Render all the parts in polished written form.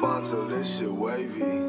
Fonto, this shit wavy.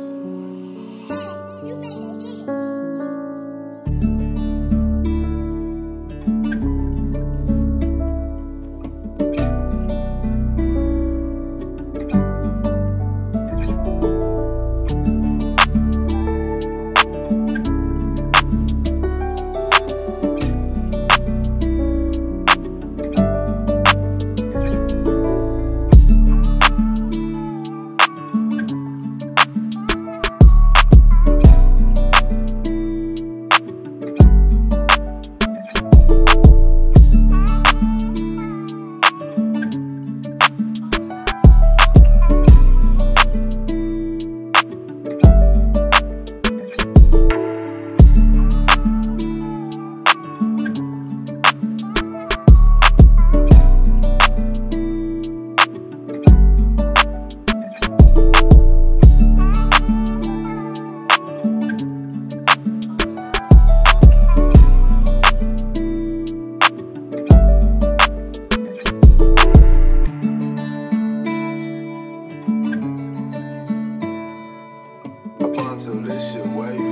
So this shit wavy.